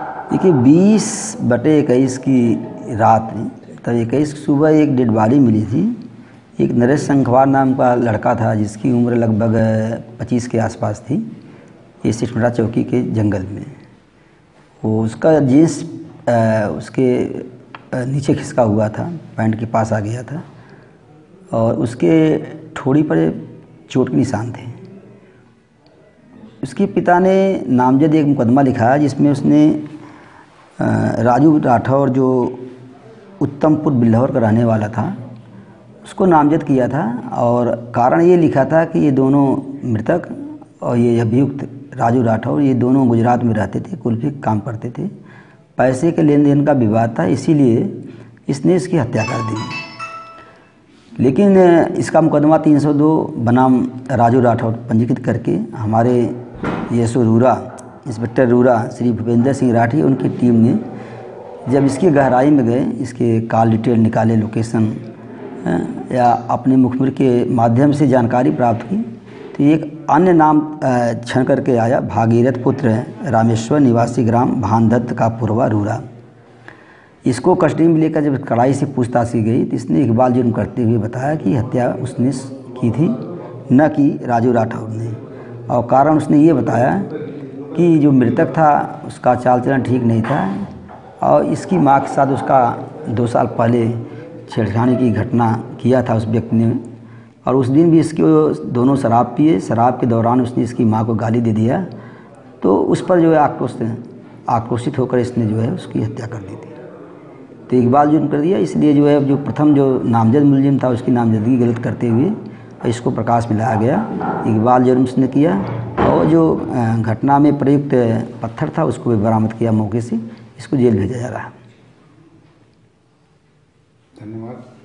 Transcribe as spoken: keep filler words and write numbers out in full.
देखिए बीस बटे इक्कीस की रात तब इक्कीस की सुबह एक डेड बॉडी मिली थी। एक नरेशंखवार नाम का लड़का था जिसकी उम्र लगभग पच्चीस के आसपास थी, ये सिटमटा चौकी के जंगल में। वो उसका जींस उसके नीचे खिसका हुआ था, पैंट के पास आ गया था और उसके ठोड़ी पर चोट के निशान थे। उसके पिता ने नामजद एक मुकदमा लिखा जिसमें उसने राजू राठौर जो उत्तमपुर बिलावर का रहने वाला था उसको नामजद किया था और कारण ये लिखा था कि ये दोनों मृतक और ये अभियुक्त राजू राठौर ये दोनों गुजरात में रहते थे, कुल्फी काम करते थे, पैसे के लेन देन का विवाद था, इसीलिए इसने इसकी हत्या कर दी। लेकिन इसका मुकदमा तीन सौ दो बनाम राजू राठौर पंजीकृत करके हमारे येसो रूरा इंस्पेक्टर रूरा श्री भूपेंद्र सिंह राठी उनकी टीम ने जब इसकी गहराई में गए, इसके कॉल डिटेल निकाले, लोकेशन या अपने मुखबिर के माध्यम से जानकारी प्राप्त की तो एक अन्य नाम छन करके आया, भागीरथ पुत्र रामेश्वर निवासी ग्राम भांडत कापुरवा रूरा। इसको कस्टडी में लेकर जब कड़ाई से पूछताछ की गई तो इसने इकबाल जुर्म करते हुए बताया कि हत्या उसने की थी न कि राजू राठौर ने, और कारण उसने ये बताया कि जो मृतक था उसका चाल चलन ठीक नहीं था और इसकी माँ के साथ उसका दो साल पहले छेड़खानी की घटना किया था उस व्यक्ति ने और उस दिन भी इसके दोनों शराब पिए, शराब के दौरान उसने इसकी माँ को गाली दे दिया तो उस पर जो है आक्रोश आक्रोशित होकर इसने जो है उसकी हत्या कर दी थी। तो इकबाल जुर्म कर दिया, इसलिए जो है जो प्रथम जो नामजद मुलजिम था उसकी नामजदगी गलत करते हुए इसको प्रकाश में लाया गया, इकबाल जुर्म उसने किया और जो घटना में प्रयुक्त पत्थर था उसको भी बरामद किया मौके से, इसको जेल भेजा जा रहा है। धन्यवाद।